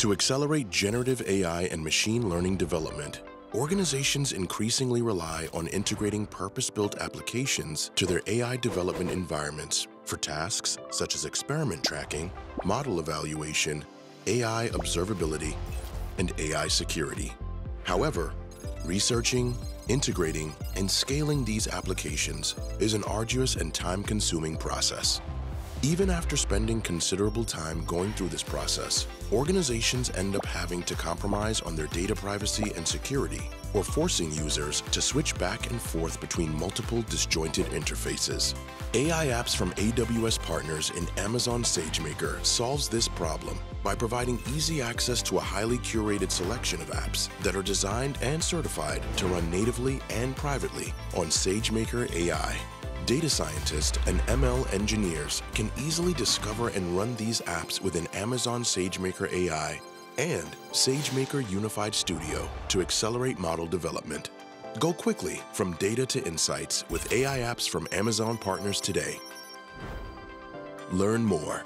To accelerate generative AI and machine learning development, organizations increasingly rely on integrating purpose-built applications to their AI development environments for tasks such as experiment tracking, model evaluation, AI observability, and AI security. However, researching, integrating, and scaling these applications is an arduous and time-consuming process. Even after spending considerable time going through this process, organizations end up having to compromise on their data privacy and security, or forcing users to switch back and forth between multiple disjointed interfaces. AI apps from AWS partners in Amazon SageMaker solves this problem by providing easy access to a highly curated selection of apps that are designed and certified to run natively and privately on SageMaker AI. Data scientists and ML engineers can easily discover and run these apps within Amazon SageMaker AI and SageMaker Unified Studio to accelerate model development. Go quickly from data to insights with AI apps from Amazon partners today. Learn more